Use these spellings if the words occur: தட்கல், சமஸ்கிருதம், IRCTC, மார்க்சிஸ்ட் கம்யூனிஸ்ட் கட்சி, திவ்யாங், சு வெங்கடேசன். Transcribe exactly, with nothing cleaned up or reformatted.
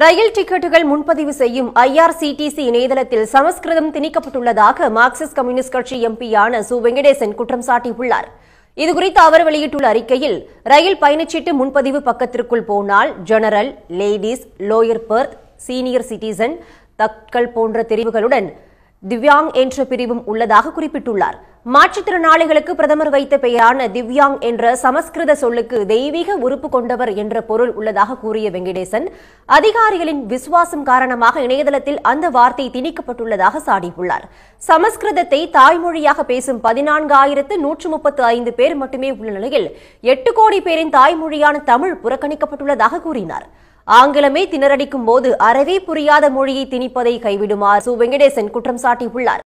Rail Tikatugal Munpadivu Seyyum I R C T C இணையதளத்தில் சமஸ்கிருதம் திணிக்கப்பட்டுள்ளதாக மார்க்சிஸ்ட் கம்யூனிஸ்ட் கட்சி M P யான சு வெங்கடேசன் குற்றம் சாட்டியுள்ளார். இது குறித்து அவர் வெளியிட்டுள்ள அறிக்கையில் ரயில் பயணச்சீட்டு முன்பதிவு பக்கத்திற்குள் போனால் general, ladies, lower berth, senior citizen, தட்கல் போன்ற தெரிவுகளுடன் திவ்யாங் என்ற பிரிவும் உள்ளதாக குறிப்பிட்டுள்ளார். மாற்றுத்திறனாளிகளுக்கு பிரதமர் வைத்த பெயரான திவ்யாங் என்ற சமஸ்கிருத சொல்லுக்கு தெய்வீக உறுப்பு கொண்டவர் என்ற பொருள் உள்ளதாக கூறிய வெங்கடேசன், அதிகாரிகளின் விசுவாசம் காரணமாக இணையதளத்தில் அந்த வார்த்தை திணிக்கப்பட்டுள்ளதாக சாடியுள்ளார். சமஸ்கிருதத்தை தாய்மொழியாக பேசும் பதினான்கு ஆயிரத்து நூற்று முப்பத்து ஐந்து பேர் மட்டுமே உள்ள நிலையில் எட்டு கோடி பேரின் தாய்மொழியான தமிழ் புறக்கணிக்கப்பட்டுள்ளதாக கூறினார். ஆங்கிலமே திணறடிக்கும் போது அறவே புரியாத மொழியை திணிப்பதை கைவிடுமாறு சு வெங்கடேசன் குற்றம் சாட்டியுள்ளார்.